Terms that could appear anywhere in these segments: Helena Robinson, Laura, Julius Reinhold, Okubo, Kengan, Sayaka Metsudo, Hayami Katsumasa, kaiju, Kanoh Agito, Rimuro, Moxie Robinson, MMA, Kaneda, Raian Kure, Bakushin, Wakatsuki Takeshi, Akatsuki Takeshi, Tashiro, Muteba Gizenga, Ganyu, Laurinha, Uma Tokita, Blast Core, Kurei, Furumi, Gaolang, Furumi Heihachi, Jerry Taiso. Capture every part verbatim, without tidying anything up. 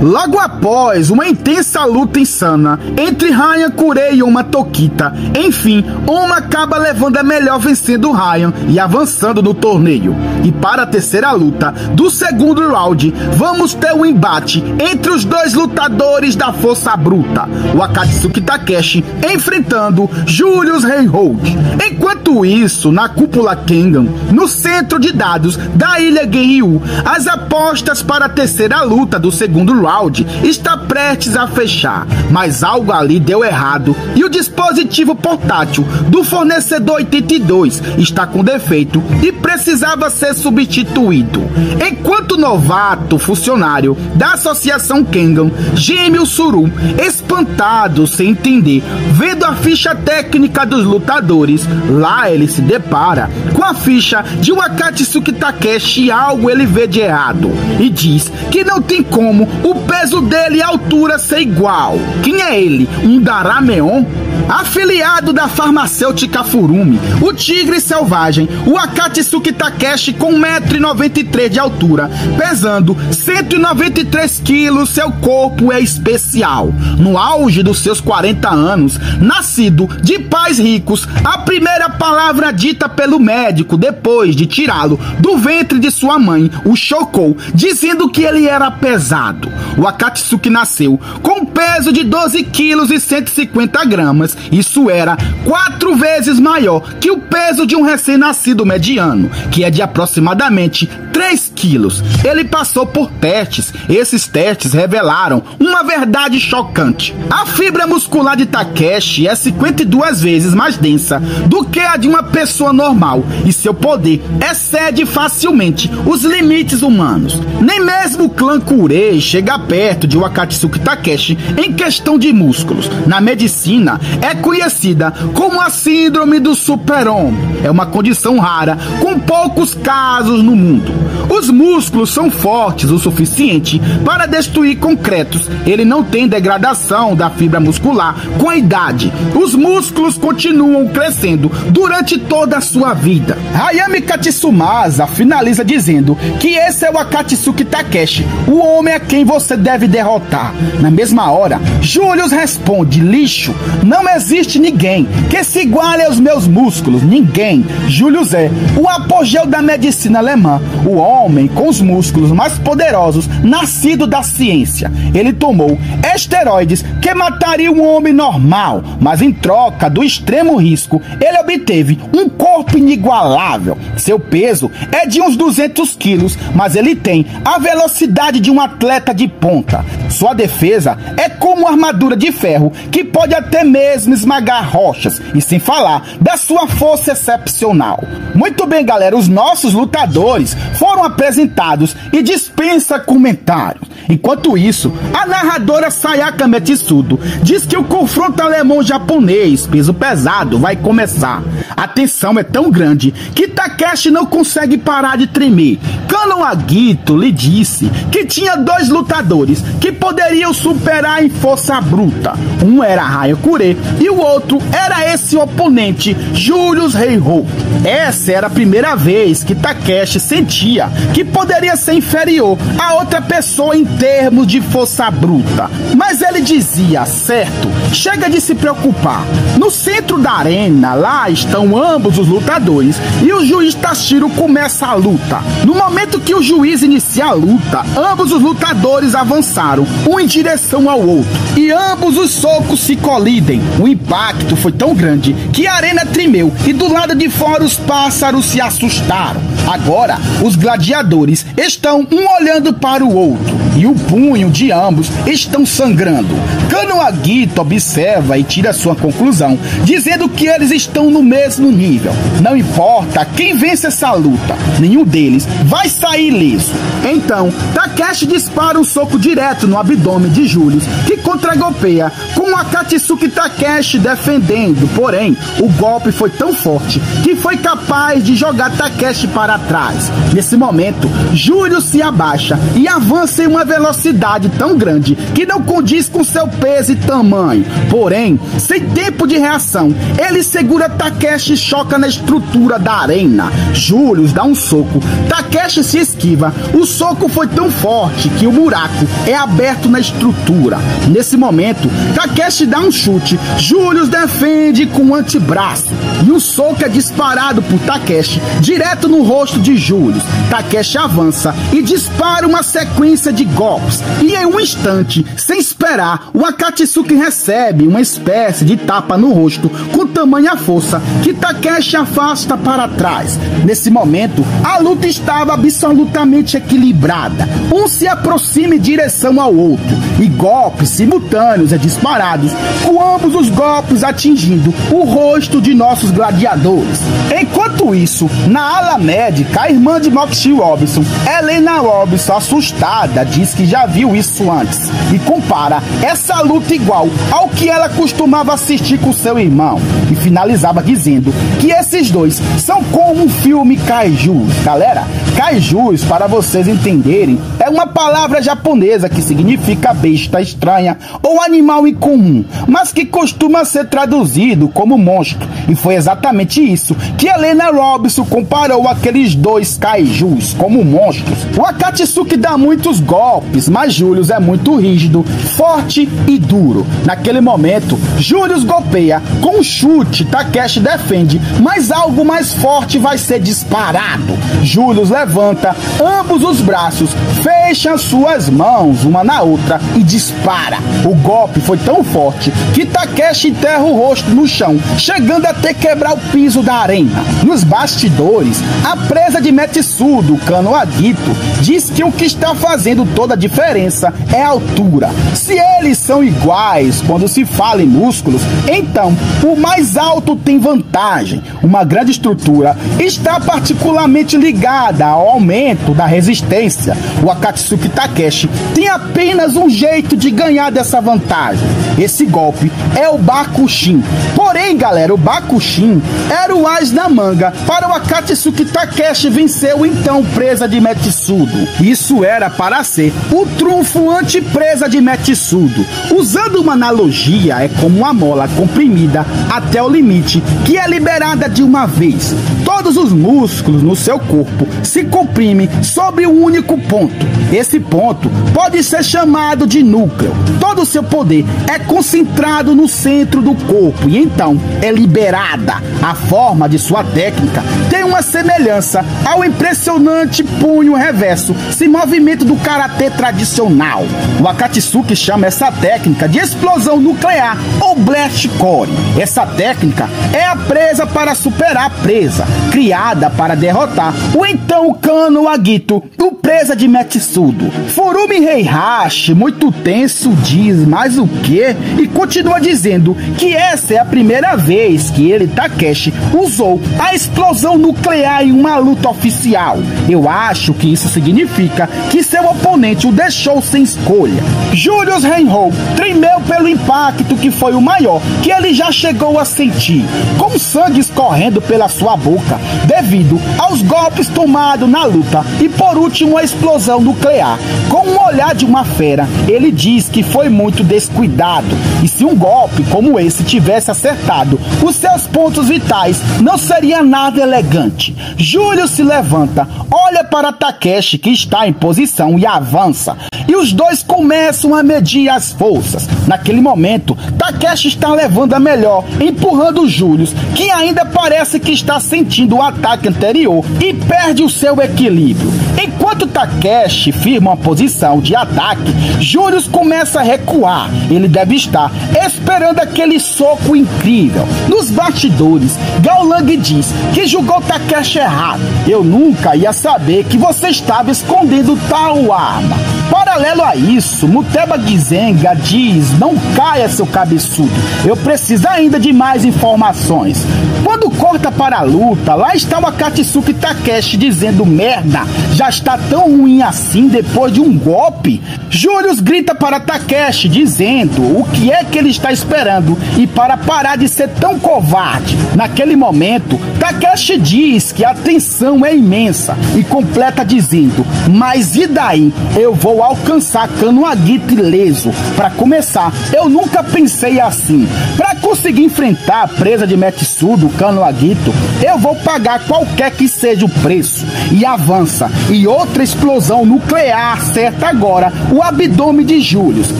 Logo após uma intensa luta insana entre Raian Kure e Uma Tokita, enfim, Uma acaba levando a melhor, vencendo Raian e avançando no torneio. E para a terceira luta do segundo round, vamos ter um embate entre os dois lutadores da força bruta, o Wakatsuki Takeshi enfrentando Julius Reinhold. Enquanto isso, na cúpula Kengan, no centro de dados da ilha Ganyu, as apostas para a terceira luta do segundo round está prestes a fechar, mas algo ali deu errado e o dispositivo portátil do fornecedor oitenta e dois está com defeito e precisava ser substituído. Enquanto o novato funcionário da associação Kengan geme o suru, espantado sem entender, vendo a ficha técnica dos lutadores, lá ele se depara com a ficha de Wakatsuki Takeshi e algo ele vê de errado e diz que não tem como o O peso dele e a altura ser igual. Quem é ele? Um Darameon? Afiliado da farmacêutica Furumi, o tigre selvagem, o Wakatsuki Takeshi, com um metro e noventa e três de altura, pesando cento e noventa e três quilos, seu corpo é especial. No auge dos seus quarenta anos, nascido de pais ricos, a primeira palavra dita pelo médico depois de tirá-lo do ventre de sua mãe o chocou, dizendo que ele era pesado. O Akatsuki nasceu com um peso de doze quilos e cento e cinquenta gramas. Isso era quatro vezes maior que o peso de um recém-nascido mediano, que é de aproximadamente três quilos. Ele passou por testes. Esses testes revelaram uma verdade chocante. A fibra muscular de Takeshi é cinquenta e duas vezes mais densa do que a de uma pessoa normal, e seu poder excede facilmente os limites humanos. Nem mesmo o clã Kurei chega perto de Wakatsuki Takeshi em questão de músculos. Na medicina, é conhecida como a síndrome do super-homem. É uma condição rara, com poucos casos no mundo. Os músculos são fortes o suficiente para destruir concretos. Ele não tem degradação da fibra muscular com a idade. Os músculos continuam crescendo durante toda a sua vida. Hayami Katsumasa finaliza dizendo que esse é o Wakatsuki Takeshi, o homem a quem você deve derrotar. Na mesma hora, Julius responde: lixo, não existe ninguém que se iguale aos meus músculos, ninguém. Julius é o apogeu da medicina alemã, o homem homem com os músculos mais poderosos nascido da ciência. Ele tomou esteroides que mataria um homem normal, mas em troca do extremo risco, ele obteve um corpo inigualável. Seu peso é de uns duzentos quilos, mas ele tem a velocidade de um atleta de ponta. Sua defesa é como uma armadura de ferro que pode até mesmo esmagar rochas, e sem falar da sua força excepcional. Muito bem, galera, os nossos lutadores foram apresentados e dispensa comentários. Enquanto isso, a narradora Sayaka Metsudo diz que o confronto alemão-japonês peso pesado vai começar. A tensão é tão grande que Takeshi não consegue parar de tremer. Kanoh Agito lhe disse que tinha dois lutadores que poderiam superar em força bruta. Um era Raian Kure e o outro era esse oponente, Julius Reinhold. Essa era a primeira vez que Takeshi sentia que poderia ser inferior a outra pessoa em termos de força bruta. Mas ele dizia: certo, chega de se preocupar. No centro da arena, lá estão ambos os lutadores e o juiz Tashiro começa a luta. No momento que o juiz inicia a luta, ambos os lutadores avançaram, um em direção ao outro, e ambos os socos se colidem. O impacto foi tão grande que a arena tremeu e do lado de fora os pássaros se assustaram. Agora, os gladiadores estão um olhando para o outro e o punho de ambos estão sangrando. Kanoh Agito observa e tira sua conclusão, dizendo que eles estão no mesmo nível. Não importa quem vence essa luta, nenhum deles vai sair liso. Então, Takeshi dispara um soco direto no abdômen de Julius, que contragolpeia com Wakatsuki Takeshi defendendo, porém, o golpe foi tão forte que foi capaz de jogar Takeshi para trás. Nesse momento, Júlio se abaixa e avança em uma velocidade tão grande que não condiz com seu peso e tamanho. Porém, sem tempo de reação, ele segura Takeshi e choca na estrutura da arena. Júlio dá um soco, Takeshi se esquiva. O soco foi tão forte que o buraco é aberto na estrutura. Nesse momento, Takeshi dá um chute, Júlio defende com o antebraço e o soco é disparado por Takeshi direto no rosto de Júlio. Takeshi avança e dispara uma sequência de golpes e em um instante, sem esperar, o Akatsuki recebe uma espécie de tapa no rosto com tamanha força que Takeshi afasta para trás. Nesse momento, a luta estava absolutamente equilibrada. Um se aproxima em direção ao outro e golpes simultâneos e disparados, com ambos os golpes atingindo o rosto de nossos gladiadores. Enquanto isso, na ala médica, a irmã de Moxie Robinson, Helena Robinson, assustada, diz que já viu isso antes e compara essa luta igual ao que ela costumava assistir com seu irmão e finalizava dizendo que esses dois são como um filme kaijus. Galera, kaijus, para vocês entenderem, é uma palavra japonesa que significa besta estranha ou animal incomum, mas que costuma ser traduzido como monstro, e foi exatamente isso que Helena Robinson comparou aqueles dois kaijus como monstros. O Akatsuki dá muitos golpes, mas Julius é muito rígido, forte e duro. Naquele momento, Julius golpeia com um chute, Takeshi defende, mas algo mais forte vai ser disparado. Julius levanta ambos os braços, fecha suas mãos uma na outra e dispara. O golpe foi tão forte que Takeshi enterra o rosto no chão, chegando até quebrar o piso da arena. Nos bastidores, a presa de Metsudo, Kanoh Agito, diz que o que está fazendo toda a diferença é a altura. Se eles são iguais quando se fala em músculos, então o mais alto tem vantagem. Uma grande estrutura está particularmente ligada ao aumento da resistência. O Akatsuki Takeshi tem apenas um jeito de ganhar dessa vantagem. Esse golpe é o Bakushin. Porém, galera, o Bakushin era o as na manga para o Akatsuki Takeshi vencer o então presa de Metsudo. Isso era para ser o trunfo anti-presa de Metsudo. Usando uma analogia, é como uma mola comprimida até o limite que é liberada de uma vez. Todos os músculos no seu corpo se comprimem sobre um único ponto. Esse ponto pode ser chamado de núcleo. Todo o seu poder é concentrado no centro do corpo e então é liberada. A forma de sua técnica tem uma semelhança ao impressionante punho reverso, esse movimento do karatê tradicional. O Akatsuki chama essa técnica de explosão nuclear ou Blast Core. Essa técnica é a presa para superar a presa, criada para derrotar o então Kanoh Agito, o presa de Metsudo. Furumi Heihachi, muito tenso, diz mais o quê? E continua dizendo que essa é a primeira vez que ele, Takeshi, usou a explosão nuclear em uma luta oficial. Eu acho que isso significa que seu oponente o deixou sem escolha. Julius Reinhold tremeu pelo impacto que foi o maior que ele já chegou a sentir, com sangue escorrendo pela sua boca devido aos golpes tomados na luta e por último a explosão nuclear. Com um olhar de uma fera, ele diz que foi muito descuidado e se um golpe como esse tivesse acertado os seus pontos vitais, não seria nada elegante. Júlio se levanta, olha para Takeshi que está em posição e avança. E os dois começam a medir as forças. Naquele momento, Takeshi está levando a melhor, empurrando Júlio, que ainda parece que está sentindo o ataque anterior e perde o seu equilíbrio. Enquanto Takeshi firma uma posição de ataque, Júlio começa a recuar. Ele deve estar esperando aquele soco incrível. Nos bastidores, Gaolang diz que julgou Takeshi errado. Eu nunca ia saber que você estava escondendo tal arma. Paralelo a isso, Muteba Gizenga diz: não caia, seu cabeçudo, eu preciso ainda de mais informações. Quando corta para a luta, lá está o Akatsuki Takeshi dizendo: merda, já está tão ruim assim depois de um golpe? Júlio grita para Takeshi dizendo o que é que ele está esperando, e para parar de ser tão covarde. Naquele momento, Takeshi diz que a tensão é imensa e completa dizendo: mas e daí? Eu vou alcançar Kanoh Agito ileso. Para começar, eu nunca pensei assim. Para conseguir enfrentar a presa de Metsudo, Kanoh Agito, eu vou pagar qualquer que seja o preço. E avança, e outra explosão nuclear acerta agora o abdômen de Julius.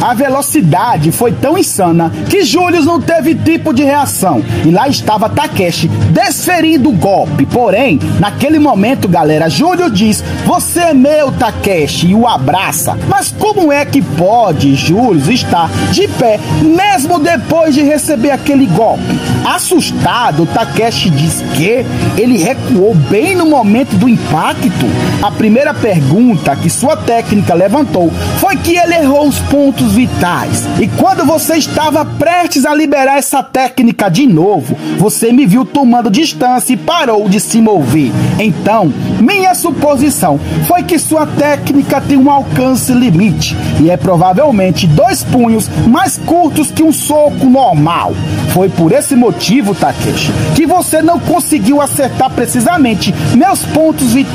A velocidade foi tão insana que Julius não teve tipo de reação, e lá estava Takeshi desferindo o golpe. Porém, naquele momento, galera, Julius diz: você é meu, Takeshi, e o abraça. Mas como é que pode Julius estar de pé mesmo depois de receber aquele golpe? Assustado, Takeshi diz que ele recuou bem no momento do impacto. A primeira pergunta que sua técnica levantou foi que ele errou os pontos vitais. E quando você estava prestes a liberar essa técnica de novo, você me viu tomando distância e parou de se mover. Então, minha suposição foi que sua técnica tem um alcance limite e é provavelmente dois punhos mais curtos que um soco normal. Foi por esse motivo, Takeshi, que você não conseguiu acertar precisamente meus pontos vitais.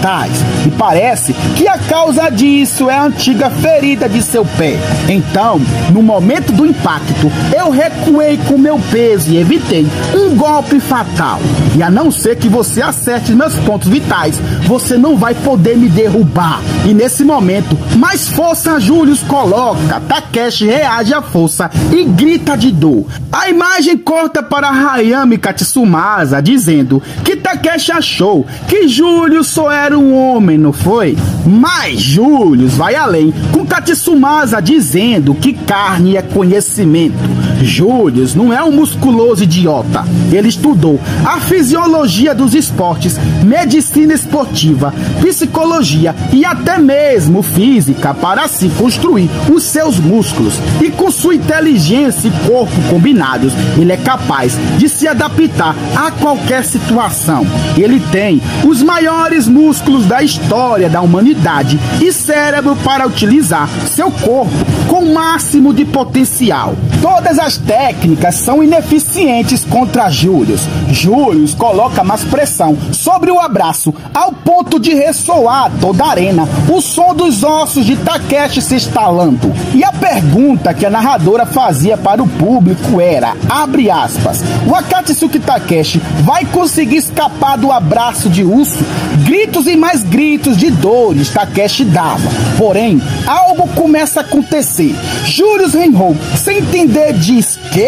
E parece que a causa disso é a antiga ferida de seu pé. Então, no momento do impacto, eu recuei com meu peso e evitei um golpe fatal. E a não ser que você acerte meus pontos vitais, você não vai poder me derrubar. E nesse momento, mais força Julius coloca. Takeshi reage à força e grita de dor. A imagem corta para Hayami Katsumasa dizendo que Takeshi achou que Julius só era um homem, não foi? Mas Julius vai além, com Katsumasa dizendo que carne é conhecimento. Julius não é um musculoso idiota. Ele estudou a fisiologia dos esportes, medicina esportiva, psicologia e até mesmo física para se construir os seus músculos. E com sua inteligência e corpo combinados, ele é capaz de se adaptar a qualquer situação. Ele tem os maiores músculos da história da humanidade e cérebro para utilizar seu corpo com o máximo de potencial. Todas as técnicas são ineficientes contra Julius. Julius coloca mais pressão sobre o abraço, ao ponto de ressoar toda a arena o som dos ossos de Takeshi se estalando. E a pergunta que a narradora fazia para o público era, abre aspas, o Akatsuki Takeshi vai conseguir escapar do abraço de urso? Gritos e mais gritos de dores Takeshi dava. Porém, algo começa a acontecer. Julius Reinhold, sem entender, diz que...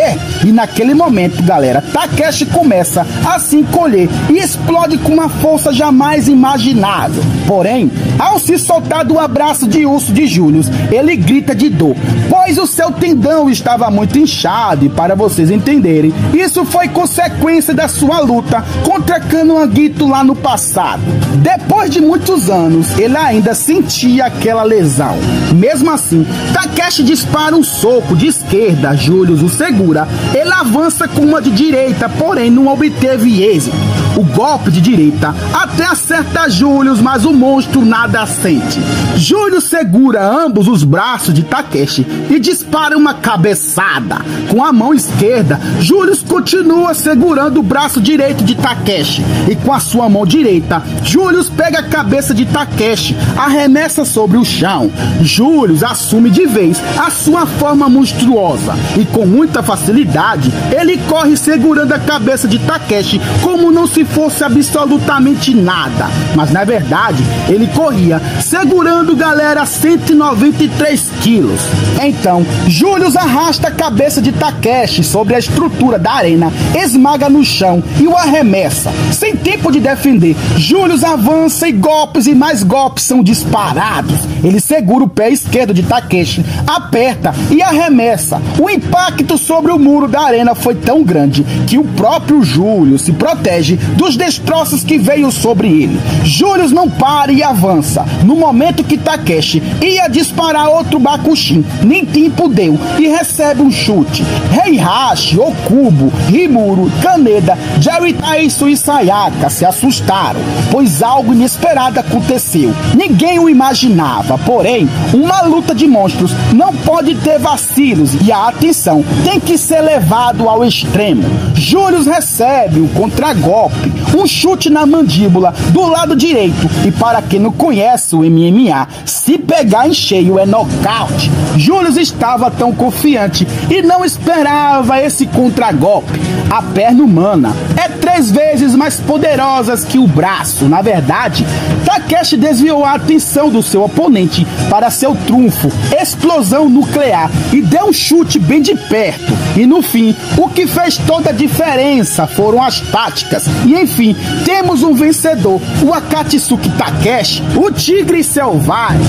E naquele momento, galera, Takeshi começa a se encolher e explode com uma força jamais imaginável. Porém, ao se soltar do abraço de urso de Julius, ele grita de dor, pois o seu tendão estava muito inchado. E para vocês entenderem, isso foi consequência da sua luta contra Kanoh Agito lá no passado. Depois de muitos anos, ele ainda sentia aquela lesão. Mesmo assim, Takeshi dispara um soco de esquerda, Julius o segura. Ele avança com uma de direita, porém não obteve êxito. O golpe de direita até acerta Julius, mas o monstro nada sente. Julius segura ambos os braços de Takeshi e dispara uma cabeçada. Com a mão esquerda, Julius continua segurando o braço direito de Takeshi. E com a sua mão direita, Julius pega a cabeça de Takeshi, arremessa sobre o chão. Julius assume de vez a sua forma monstruosa e com muita facilidade, ele corre segurando a cabeça de Takeshi como não se fosse absolutamente nada. Mas na verdade, ele corria segurando, galera, cento e noventa e três quilos. Então, Julius arrasta a cabeça de Takeshi sobre a estrutura da arena, esmaga no chão e o arremessa. Sem tempo de defender, Julius avança e golpes e mais golpes são disparados. Ele segura o pé esquerdo de Takeshi, aperta e arremessa. O impacto sobre o muro da arena foi tão grande que o próprio Julius se protege dos destroços que veio sobre ele. Julius não para e avança. No momento que Takeshi ia disparar outro Bakushin, nem tempo deu e recebe um chute. Heihachi, Okubo, Rimuro, Kaneda, Jerry Taiso e Sayaka se assustaram, pois algo inesperado aconteceu. Ninguém o imaginava, porém, uma luta de monstros não pode ter vacilos e a atenção tem que ser levada ao extremo. Julius recebe o contragolpe, um chute na mandíbula do lado direito e, para quem não conhece o M M A, se pegar em cheio é nocaute. Julius estava tão confiante e não esperava esse contragolpe. A perna humana é três vezes mais poderosa que o braço. Na verdade, Takeshi desviou a atenção do seu oponente para seu trunfo, explosão nuclear, e deu um chute bem de perto. E no fim, o que fez toda a diferença foram as táticas. E enfim, temos um vencedor, o Akatsuki Takeshi, o Tigre Selvagem.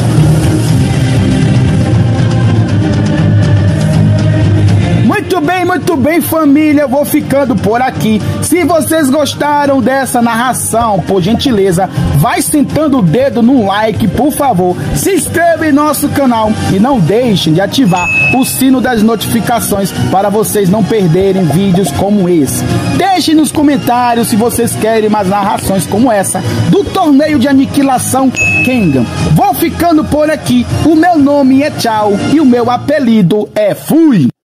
Muito bem, muito bem, família, eu vou ficando por aqui. Se vocês gostaram dessa narração, por gentileza, vai sentando o dedo no like, por favor. Se inscreva em nosso canal e não deixem de ativar o sino das notificações para vocês não perderem vídeos como esse. Deixem nos comentários se vocês querem mais narrações como essa do torneio de aniquilação Kengan. Vou ficando por aqui, o meu nome é Tchau e o meu apelido é Fui.